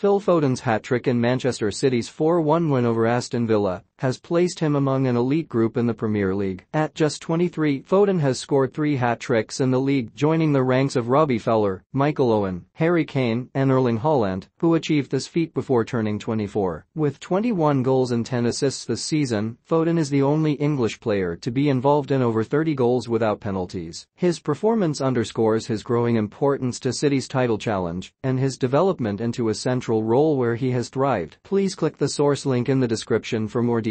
Phil Foden's hat-trick in Manchester City's 4-1 win over Aston Villa has placed him among an elite group in the Premier League. At just 23, Foden has scored 3 hat-tricks in the league, joining the ranks of Robbie Fowler, Michael Owen, Harry Kane, and Erling Haaland, who achieved this feat before turning 24. With 21 goals and 10 assists this season, Foden is the only English player to be involved in over 30 goals without penalties. His performance underscores his growing importance to City's title challenge and his development into a central role where he has thrived. Please click the source link in the description for more details.